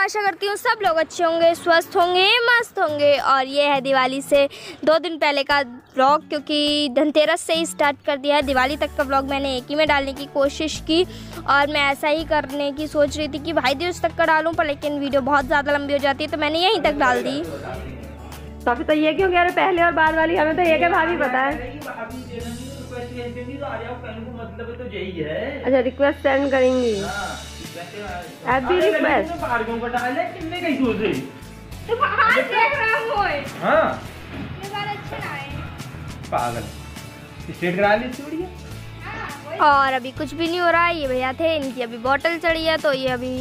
आशा करती हूँ सब लोग अच्छे होंगे, स्वस्थ होंगे, मस्त होंगे। और ये है दिवाली से 2 दिन पहले का ब्लॉग, क्योंकि धनतेरस से ही स्टार्ट कर दिया है। दिवाली तक का ब्लॉग मैंने एक ही में डालने की कोशिश की और मैं ऐसा ही करने की सोच रही थी कि भाई दिवस तक का डालूँ, पर लेकिन वीडियो बहुत ज़्यादा लंबी हो जाती है तो मैंने यहीं तक डाल दी। तो ये क्यों कह रहे पहले और बाद वाली, हमें तो ये क्या भाभी पता है। अच्छा रिक्वेस्ट सेंड करेंगी अभी रिक्वेस्ट। और अभी कुछ भी नहीं हो रहा है। ये भैया थे, इनकी अभी बोतल चढ़ी है तो ये अभी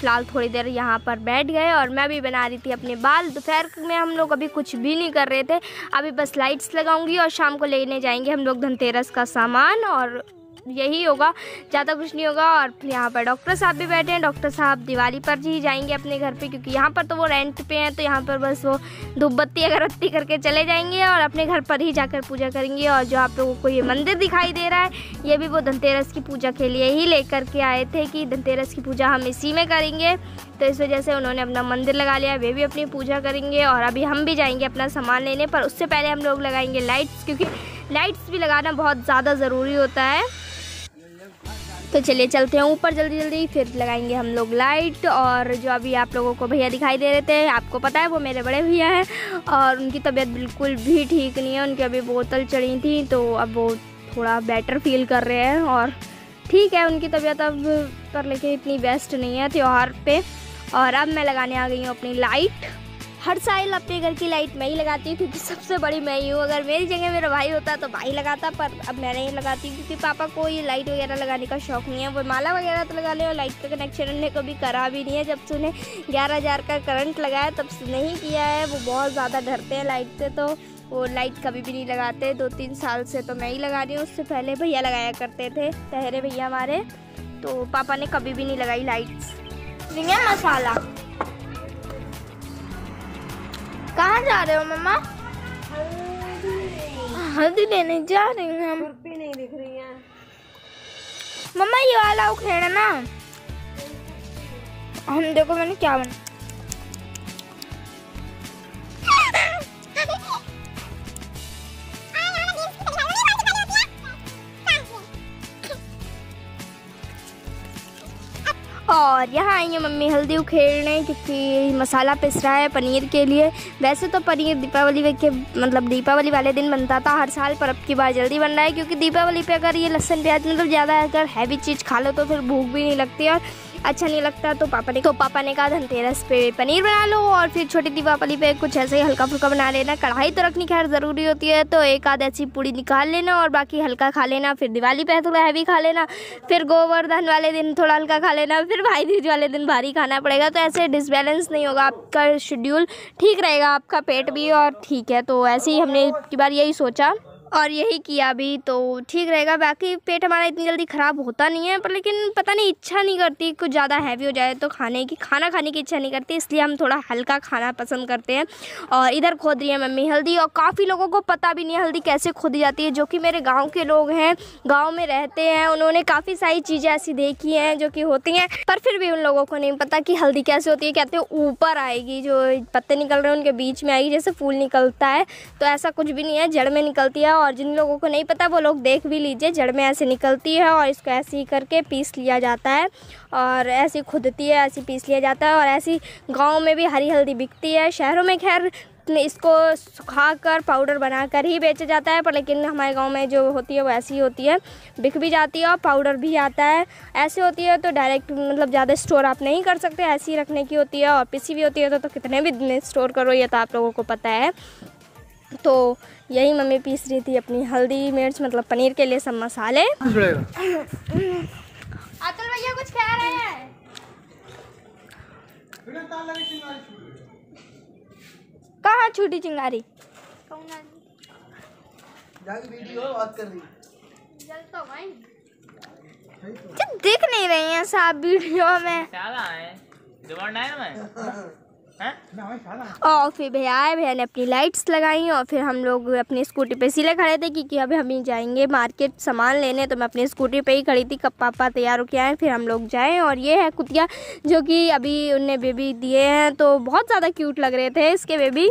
फिलहाल थोड़ी देर यहाँ पर बैठ गए और मैं भी बना रही थी अपने बाल। दोपहर में हम लोग अभी कुछ भी नहीं कर रहे थे, अभी बस लाइट्स लगाऊंगी और शाम को लेने जाएंगे हम लोग धनतेरस का सामान और यही होगा, ज़्यादा कुछ नहीं होगा। और यहाँ पर डॉक्टर साहब भी बैठे हैं, डॉक्टर साहब दिवाली पर ही जाएंगे अपने घर पे, क्योंकि यहाँ पर तो वो रेंट पे हैं तो यहाँ पर बस वो धूप बत्ती अगरबत्ती करके चले जाएंगे और अपने घर पर ही जाकर पूजा करेंगे। और जो आप लोगों को ये मंदिर दिखाई दे रहा है, ये भी वो धनतेरस की पूजा के लिए ही लेकर के आए थे कि धनतेरस की पूजा हम इसी में करेंगे, तो इस वजह से उन्होंने अपना मंदिर लगा लिया। वे भी अपनी पूजा करेंगे और अभी हम भी जाएंगे अपना सामान लेने, पर उससे पहले हम लोग लगाएंगे लाइट्स, क्योंकि लाइट्स भी लगाना बहुत ज़्यादा ज़रूरी होता है। तो चलिए चलते हैं ऊपर जल्दी जल्दी, फिर लगाएंगे हम लोग लाइट। और जो अभी आप लोगों को भैया दिखाई दे रहे थे, आपको पता है वो मेरे बड़े भैया हैं और उनकी तबीयत बिल्कुल भी ठीक नहीं है। उनकी अभी बोतल चढ़ी थी तो अब वो थोड़ा बेटर फील कर रहे हैं और ठीक है उनकी तबीयत अब, पर लेकिन इतनी बेस्ट नहीं है त्यौहार पे। और अब मैं लगाने आ गई हूँ अपनी लाइट। हर साल अपने घर की लाइट मैं ही लगाती हूँ क्योंकि सबसे बड़ी मैं ही हूँ। अगर मेरी जगह मेरा भाई होता तो भाई लगाता, पर अब मैं नहीं लगाती क्योंकि पापा को ये लाइट वगैरह लगाने का शौक़ नहीं है। वो माला वगैरह तो लगा ले और लाइट का कनेक्शन उन्हें कभी करा भी नहीं है। जब से उन्हें 11,000 का करंट लगाया तब से नहीं किया है। वो बहुत ज़्यादा डरते हैं लाइट से तो वो लाइट कभी भी नहीं लगाते। 2-3 साल से तो मैं ही लगा रही हूँ, उससे पहले भैया लगाया करते थे, तहरे भैया हमारे, तो पापा ने कभी भी नहीं लगाई लाइट्स। झिंगा मसाला कहाँ जा रहे हो मम्मा? हल्दी लेने जा रहे हैं हम। खुरपी नहीं दिख रही है मम्मा, ये वाला उखेड़ा ना हम। देखो मैंने क्या बना, और यहाँ आई है मम्मी हल्दी उखेड़ने क्योंकि मसाला पिस रहा है पनीर के लिए। वैसे तो पनीर दीपावली के मतलब दीपावली वाले दिन बनता था हर साल, पर अब की बार जल्दी बन रहा है क्योंकि दीपावली पे अगर ये लहसुन प्याज मतलब ज़्यादा अगर हैवी चीज़ खा लो तो फिर भूख भी नहीं लगती और अच्छा नहीं लगता। तो पापा ने कहा धनतेरस पे पनीर बना लो और फिर छोटी दीपावली पे कुछ ऐसे ही हल्का फुल्का बना लेना। कढ़ाई तो रखनी खैर ज़रूरी होती है, तो एक आध ऐसी पूड़ी निकाल लेना और बाकी हल्का खा लेना। फिर दिवाली पे थोड़ा हैवी खा लेना, फिर गोवर्धन वाले दिन थोड़ा हल्का खा लेना, फिर भाई दूज वाले दिन भारी खाना पड़ेगा। तो ऐसे डिसबैलेंस नहीं होगा, आपका शेड्यूल ठीक रहेगा, आपका पेट भी और ठीक है। तो ऐसे ही हमने एक बार यही सोचा और यही किया भी, तो ठीक रहेगा। बाकी पेट हमारा इतनी जल्दी ख़राब होता नहीं है, पर लेकिन पता नहीं इच्छा नहीं करती कुछ ज़्यादा हैवी हो जाए तो खाना खाने की इच्छा नहीं करती, इसलिए हम थोड़ा हल्का खाना पसंद करते हैं। और इधर खोद रही है मम्मी हल्दी, और काफ़ी लोगों को पता भी नहीं है हल्दी कैसे खोदी जाती है। जो कि मेरे गाँव के लोग हैं, गाँव में रहते हैं, उन्होंने काफ़ी सारी चीज़ें ऐसी देखी हैं जो कि होती हैं, पर फिर भी उन लोगों को नहीं पता कि हल्दी कैसे होती है। कहते हैं ऊपर आएगी, जो पत्ते निकल रहे हैं उनके बीच में आएगी, जैसे फूल निकलता है, तो ऐसा कुछ भी नहीं है, जड़ में निकलती है। और जिन लोगों को नहीं पता वो लोग देख भी लीजिए, जड़ में ऐसे निकलती है और इसको ऐसे ही करके पीस लिया जाता है और ऐसी खुदती है, ऐसी पीस लिया जाता है। और ऐसी गांव में भी हरी हल्दी बिकती है, शहरों में खैर इसको सुखाकर पाउडर बनाकर ही बेचा जाता है, पर लेकिन हमारे गांव में जो होती है वो ऐसी होती है, बिक भी जाती है और पाउडर भी आता है। ऐसे होती है तो डायरेक्ट मतलब ज़्यादा स्टोर आप नहीं कर सकते, ऐसी रखने की होती है और पिसी भी होती है तो कितने भी दिन स्टोर करो, ये तो आप लोगों को पता है। तो यही मम्मी पीस रही थी अपनी हल्दी मिर्च मतलब पनीर के लिए सब मसाले। अतुल भैया कुछ कह रहे हैं। कहाँ छोटी चिंगारी वीडियो बात कर रही तो देख नहीं रही हैं साहब वीडियो में। और फिर भैया आए, भैया ने अपनी लाइट्स लगाई और फिर हम लोग अपनी स्कूटी पे सीले खड़े थे क्योंकि अभी हम ही जाएंगे मार्केट सामान लेने। तो मैं अपनी स्कूटी पे ही खड़ी थी कब पापा तैयार होके आए फिर हम लोग जाएं। और ये है कुतिया जो कि अभी उन्हें बेबी दिए हैं तो बहुत ज़्यादा क्यूट लग रहे थे इसके बेबी।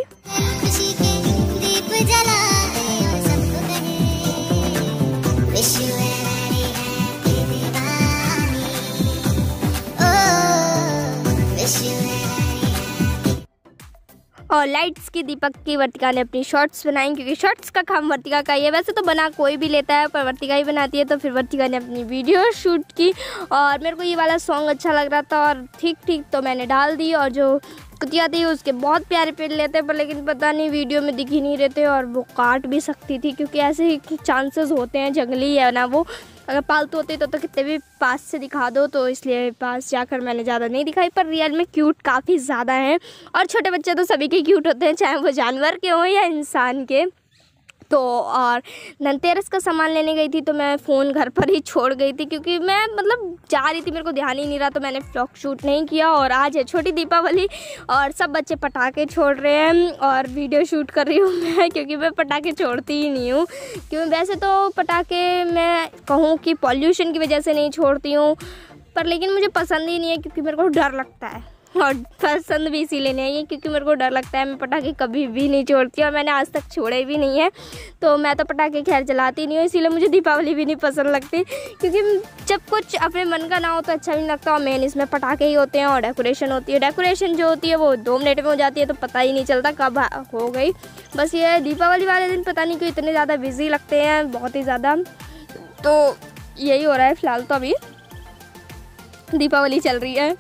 और लाइट्स की दीपक की वर्तिका ने अपनी शॉर्ट्स बनाई क्योंकि शॉर्ट्स का काम वर्तिका का ही है, वैसे तो बना कोई भी लेता है पर वर्तिका ही बनाती है। तो फिर वर्तिका ने अपनी वीडियो शूट की और मेरे को ये वाला सॉन्ग अच्छा लग रहा था और ठीक तो मैंने डाल दी। और जो कुतिया थी उसके बहुत प्यारे पेड़ लेते पर लेकिन पता नहीं वीडियो में दिख ही नहीं रहते और वो काट भी सकती थी क्योंकि ऐसे ही चांसेस होते हैं, जंगली है ना वो, अगर पालतू होते तो कितने भी पास से दिखा दो, तो इसलिए पास जाकर मैंने ज़्यादा नहीं दिखाई। पर रियल में क्यूट काफ़ी ज़्यादा हैं और छोटे बच्चे तो सभी के क्यूट होते हैं चाहे वो जानवर के हों या इंसान के। तो और धनतेरस का सामान लेने गई थी तो मैं फ़ोन घर पर ही छोड़ गई थी क्योंकि मैं मतलब जा रही थी, मेरे को ध्यान ही नहीं रहा तो मैंने व्लॉग शूट नहीं किया। और आज है छोटी दीपावली और सब बच्चे पटाखे छोड़ रहे हैं और वीडियो शूट कर रही हूँ मैं क्योंकि मैं पटाखे छोड़ती ही नहीं हूँ। क्यों वैसे तो पटाखे मैं कहूँ कि पॉल्यूशन की वजह से नहीं छोड़ती हूँ पर लेकिन मुझे पसंद ही नहीं है क्योंकि मेरे को डर लगता है और पसंद भी इसीलिए नहीं है क्योंकि मेरे को डर लगता है। मैं पटाखे कभी भी नहीं छोड़ती और मैंने आज तक छोड़े भी नहीं है। तो मैं तो पटाखे खैर जलाती नहीं हूँ इसीलिए मुझे दीपावली भी नहीं पसंद लगती क्योंकि जब कुछ अपने मन का ना हो तो अच्छा भी नहीं लगता। और मेन इसमें पटाखे ही होते हैं और डेकोरेशन होती है, डेकोरेशन जो होती है वो 2 मिनट में हो जाती है तो पता ही नहीं चलता कब हो गई। बस ये दीपावली वाले दिन पता नहीं क्यों इतने ज़्यादा बिजी लगते हैं, बहुत ही ज़्यादा। तो यही हो रहा है फिलहाल, तो अभी दीपावली चल रही है।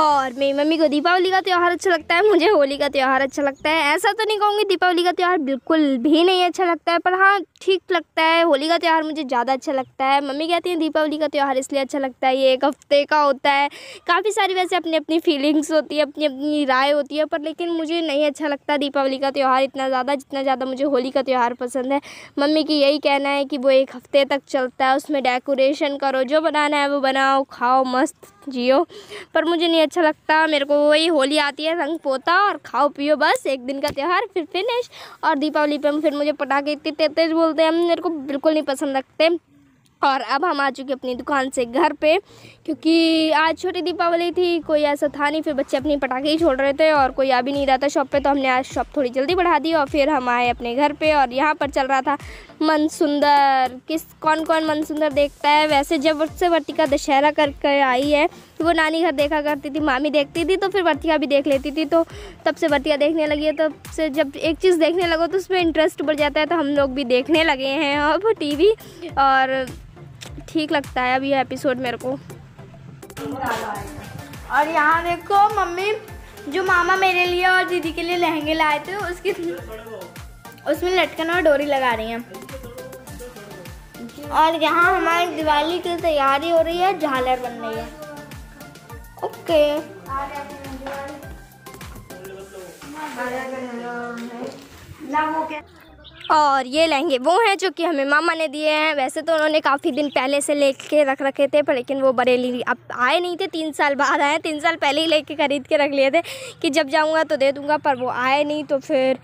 और मेरी मम्मी को दीपावली का त्यौहार अच्छा लगता है, मुझे होली का त्यौहार अच्छा लगता है। ऐसा तो नहीं कहूँगी दीपावली का त्यौहार बिल्कुल भी नहीं अच्छा लगता है पर हाँ ठीक लगता है। होली का त्यौहार मुझे ज़्यादा अच्छा लगता है। मम्मी कहती हैं दीपावली का त्यौहार इसलिए अच्छा लगता है ये 1 हफ्ते का होता है, काफ़ी सारी वैसे अपनी अपनी फीलिंग्स होती है, अपनी अपनी राय होती है। पर लेकिन मुझे नहीं अच्छा लगता दीपावली का त्यौहार इतना ज़्यादा जितना ज़्यादा मुझे होली का त्यौहार पसंद है। मम्मी की यही कहना है कि वो 1 हफ्ते तक चलता है, उसमें डेकोरेशन करो, जो बनाना है वो बनाओ, खाओ, मस्त जियो। पर मुझे नहीं अच्छा लगता, मेरे को वही होली आती है, रंग पोता और खाओ पियो, बस एक दिन का त्यौहार फिर फिनिश। और दीपावली पर फिर मुझे पटाखे इतने तेज तेज बोलते हैं, मेरे को बिल्कुल नहीं पसंद लगते। और अब हम आ चुके अपनी दुकान से घर पे क्योंकि आज छोटी दीपावली थी, कोई ऐसा था नहीं, फिर बच्चे अपने पटाखे ही छोड़ रहे थे और कोई आ भी नहीं रहा था शॉप पे, तो हमने आज शॉप थोड़ी जल्दी बढ़ा दी। और फिर हम आए अपने घर पे और यहाँ पर चल रहा था मन सुंदर। कौन कौन मन सुंदर देखता है? वैसे जब उससे वर्तिका दशहरा करके आई है तो वो नानी घर देखा करती थी, मामी देखती थी तो फिर वर्तिका भी देख लेती थी, तो तब से वर्तिका देखने लगी है। तब से जब एक चीज़ देखने लगो तो उसमें इंटरेस्ट बढ़ जाता है, तो हम लोग भी देखने लगे हैं अब टीवी और ठीक लगता है अब ये एपिसोड मेरे को। और यहाँ देखो मम्मी, जो मामा मेरे लिए और दीदी के लिए लहंगे लाए थे उसकी उसमें लटकन और डोरी लगा रही हैं। और यहाँ हमारी दिवाली की तैयारी हो रही है, झालर बन रही है। ओके ना वो क्या? और ये लहंगे वो हैं जो कि हमें मामा ने दिए हैं। वैसे तो उन्होंने काफ़ी दिन पहले से लेके रख रखे थे पर लेकिन वो बरेली अब आए नहीं थे, 3 साल बाद आए, 3 साल पहले ही लेके खरीद के रख लिए थे कि जब जाऊंगा तो दे दूंगा, पर वो आए नहीं। तो फिर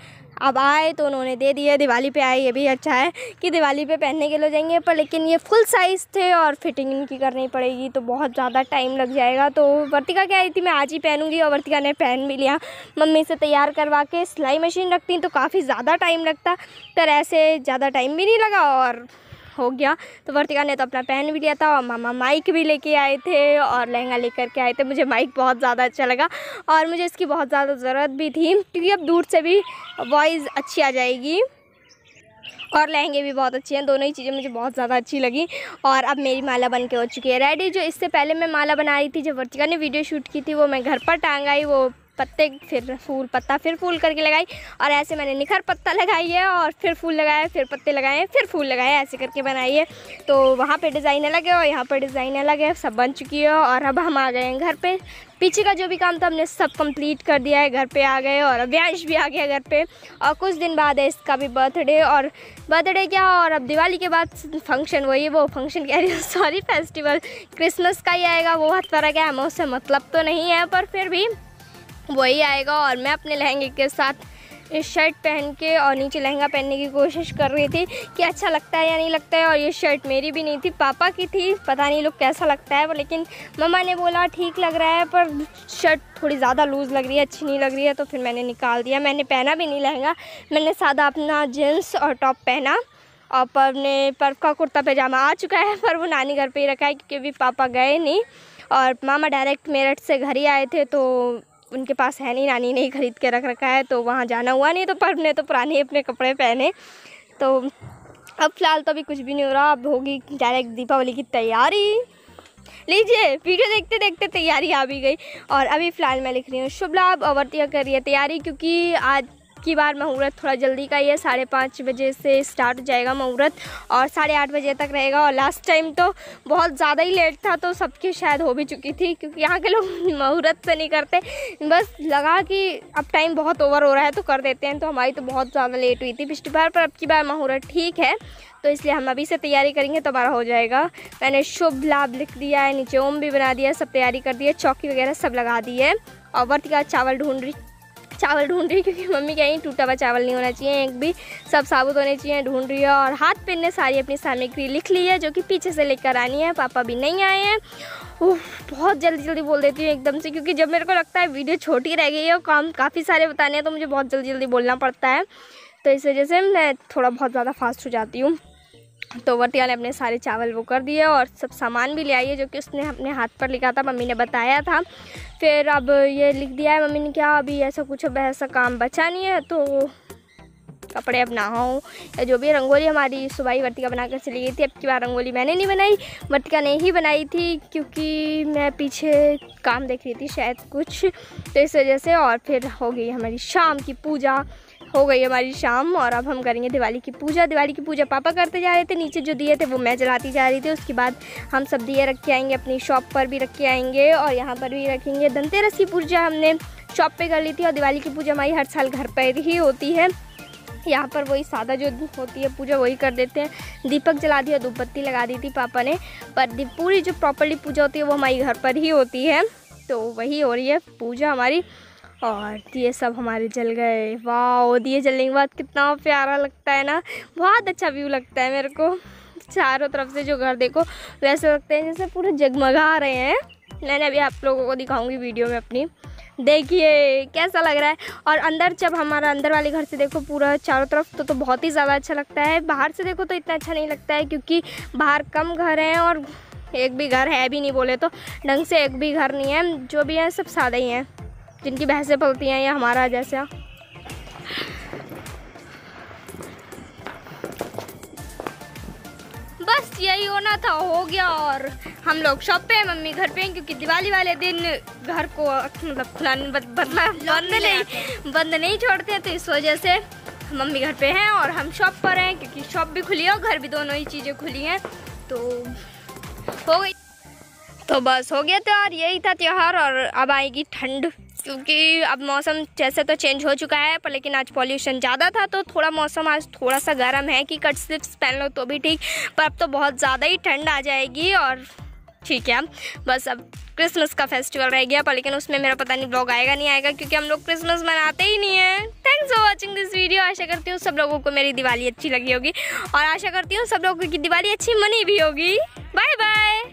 अब आए तो उन्होंने दे दिए, दिवाली पे आए, ये भी अच्छा है कि दिवाली पे पहनने के लिए जाएंगे। पर लेकिन ये फुल साइज़ थे और फिटिंग इनकी करनी पड़ेगी तो बहुत ज़्यादा टाइम लग जाएगा। तो वर्तिका कह रही थी मैं आज ही पहनूंगी और वर्तिका ने पहन भी लिया। मम्मी से तैयार करवा के सिलाई मशीन रखती तो काफ़ी ज़्यादा टाइम लगता, पर ऐसे ज़्यादा टाइम भी नहीं लगा और हो गया। तो वर्तिका ने तो अपना पहन भी लिया था और मामा माइक भी लेके आए थे और लहंगा लेकर के आए थे। मुझे माइक बहुत ज़्यादा अच्छा लगा और मुझे इसकी बहुत ज़्यादा ज़रूरत भी थी क्योंकि अब दूर से भी वॉइस अच्छी आ जाएगी और लहंगे भी बहुत अच्छे हैं, दोनों ही चीज़ें मुझे बहुत ज़्यादा अच्छी लगी। और अब मेरी माला बन के हो चुकी है रेडी। जो इससे पहले मैं माला बना रही थी जब वर्तिका ने वीडियो शूट की थी वो मैं घर पर टांग आई, वो पत्ते फिर फूल, पत्ता फिर फूल करके लगाई और ऐसे मैंने निखर पत्ता लगाई है और फिर फूल लगाया, फिर पत्ते लगाए, फिर फूल लगाए, ऐसे करके बनाई है। तो वहाँ पे डिज़ाइन अलग है और यहाँ पर डिज़ाइन अलग है, सब बन चुकी है। और अब हम आ गए हैं घर पे, पीछे का जो भी काम था हमने सब कंप्लीट कर दिया है, घर पे आ गए और अभ्यांश भी आ गया घर पे। और कुछ दिन बाद है इसका भी बर्थडे, और बर्थडे क्या, और अब दिवाली के बाद फंक्शन वही, वो फंक्शन कह रही हूँ सॉरी, फेस्टिवल क्रिसमस का ही आएगा, वो हद पर आ गया, हमें उससे मतलब तो नहीं है पर फिर भी वही आएगा। और मैं अपने लहंगे के साथ शर्ट पहन के और नीचे लहंगा पहनने की कोशिश कर रही थी कि अच्छा लगता है या नहीं लगता है। और ये शर्ट मेरी भी नहीं थी, पापा की थी, पता नहीं लुक कैसा लगता है। लेकिन मम्मा ने बोला ठीक लग रहा है, पर शर्ट थोड़ी ज़्यादा लूज़ लग रही है, अच्छी नहीं लग रही है, तो फिर मैंने निकाल दिया। मैंने पहना भी नहीं लहंगा, मैंने सादा अपना जीन्स और टॉप पहना। और पर्व का कुर्ता पैजामा आ चुका है, पर वो नानी घर पर ही रखा है क्योंकि अभी पापा गए नहीं और मामा डायरेक्ट मेरठ से घर ही आए थे, तो उनके पास है नहीं, नानी ने ही ख़रीद के रख रखा है, तो वहाँ जाना हुआ नहीं। तो पर्व ने तो पुराने अपने कपड़े पहने। तो अब फ़िलहाल तो अभी कुछ भी नहीं हो रहा, अब होगी डायरेक्ट दीपावली की तैयारी। लीजिए वीडियो देखते देखते तैयारी आ भी गई। और अभी फ़िलहाल मैं लिख रही हूँ शुभ लाभ और वर्तिका कर रही है तैयारी, क्योंकि आज की बार मुहूर्त थोड़ा जल्दी का ही है, 5:30 बजे से स्टार्ट हो जाएगा मुहूर्त और 8:30 बजे तक रहेगा। और लास्ट टाइम तो बहुत ज़्यादा ही लेट था, तो सबकी शायद हो भी चुकी थी, क्योंकि यहाँ के लोग मुहूर्त से नहीं करते, बस लगा कि अब टाइम बहुत ओवर हो रहा है तो कर देते हैं। तो हमारी तो बहुत ज़्यादा लेट हुई थी पिछली बार, पर अब की बार मुहूर्त ठीक है, तो इसलिए हम अभी से तैयारी करेंगे तो हमारा हो जाएगा। मैंने शुभ लाभ लिख दिया है, नीचे ओम भी बना दिया, सब तैयारी कर दी है, चौकी वगैरह सब लगा दी है। और वर्तिका चावल ढूंढ रही क्योंकि मम्मी कहीं टूटा हुआ चावल नहीं होना चाहिए, एक भी सब साबुत होने चाहिए, ढूंढ रही है। और हाथ पे ने सारी अपनी सामग्री लिख ली है जो कि पीछे से लेकर आनी है, पापा भी नहीं आए हैं। बहुत जल्दी जल्दी बोल देती हूँ एकदम से, क्योंकि जब मेरे को लगता है वीडियो छोटी रह गई है और काम काफ़ी सारे बताने हैं तो मुझे बहुत जल्दी जल्दी बोलना पड़ता है, तो इस वजह से मैं थोड़ा बहुत ज़्यादा फास्ट हो जाती हूँ। तो वर्तिका ने अपने सारे चावल वो कर दिए और सब सामान भी ले आई है जो कि उसने अपने हाथ पर लिखा था, मम्मी ने बताया था। फिर अब ये लिख दिया है मम्मी ने, क्या अभी ऐसा कुछ ऐसा काम बचा नहीं है, तो कपड़े अब नहाओ या जो भी। रंगोली हमारी सुबह ही वर्तिका बनाकर चली गई थी, अब की बार रंगोली मैंने नहीं बनाई, वर्तिका ने ही बनाई थी, क्योंकि मैं पीछे काम देख रही थी शायद कुछ, तो इस वजह से। और फिर हो गई हमारी शाम की पूजा, हो गई हमारी शाम, और अब हम करेंगे दिवाली की पूजा। दिवाली की पूजा पापा करते जा रहे थे, नीचे जो दिए थे वो मैं जलाती जा रही थी। उसके बाद हम सब दिए रख के आएंगे, अपनी शॉप पर भी रख के आएंगे और यहाँ पर भी रखेंगे। धनतेरस की पूजा हमने शॉप पे कर ली थी और दिवाली की पूजा हमारी हर साल घर पर ही होती है। यहाँ पर वही सादा जो होती है पूजा वही कर देते हैं, दीपक जला दिया, धूप बत्ती लगा दी थी पापा ने, पर पूरी जो प्रॉपर्ली पूजा होती है वो हमारी घर पर ही होती है, तो वही हो रही है पूजा हमारी। और दिए सब हमारे जल गए, वाह! दिए जलने के बाद कितना प्यारा लगता है ना, बहुत अच्छा व्यू लगता है मेरे को। चारों तरफ से जो घर देखो वैसे लगते हैं जैसे पूरे जगमगा रहे हैं। मैंने अभी आप लोगों को दिखाऊंगी वीडियो में अपनी, देखिए कैसा लग रहा है। और अंदर जब हमारा अंदर वाले घर से देखो पूरा चारों तरफ तो बहुत ही ज़्यादा अच्छा लगता है। बाहर से देखो तो इतना अच्छा नहीं लगता है, क्योंकि बाहर कम घर हैं और एक भी घर है भी नहीं, बोले तो ढंग से एक भी घर नहीं है, जो भी हैं सब सादे ही हैं, जिनकी भैंसें पलती हैं या हमारा जैसा। बस यही होना था, हो गया। और हम लोग शॉप पे हैं, मम्मी घर पे हैं, क्योंकि दिवाली वाले दिन घर को मतलब खुला बंद नहीं छोड़ते हैं, तो इस वजह से मम्मी घर पे हैं और हम शॉप पर हैं, क्योंकि शॉप भी खुली है और घर भी, दोनों ही चीज़ें खुली हैं, तो हो गई। तो बस हो गया त्यौहार, यही था त्यौहार। और अब आएगी ठंड, क्योंकि अब मौसम जैसे तो चेंज हो चुका है, पर लेकिन आज पॉल्यूशन ज़्यादा था तो थोड़ा मौसम आज थोड़ा सा गर्म है कि कट स्लिप्स पहन लो तो भी ठीक, पर अब तो बहुत ज़्यादा ही ठंड आ जाएगी। और ठीक है, बस अब क्रिसमस का फेस्टिवल रह गया, पर लेकिन उसमें मेरा पता नहीं ब्लॉग आएगा नहीं आएगा, क्योंकि हम लोग क्रिसमस मनाते ही नहीं है। Thanks for watching this video. आशा करती हूँ सब लोगों को मेरी दिवाली अच्छी लगी होगी और आशा करती हूँ सब लोगों की दिवाली अच्छी मनी भी होगी। Bye bye.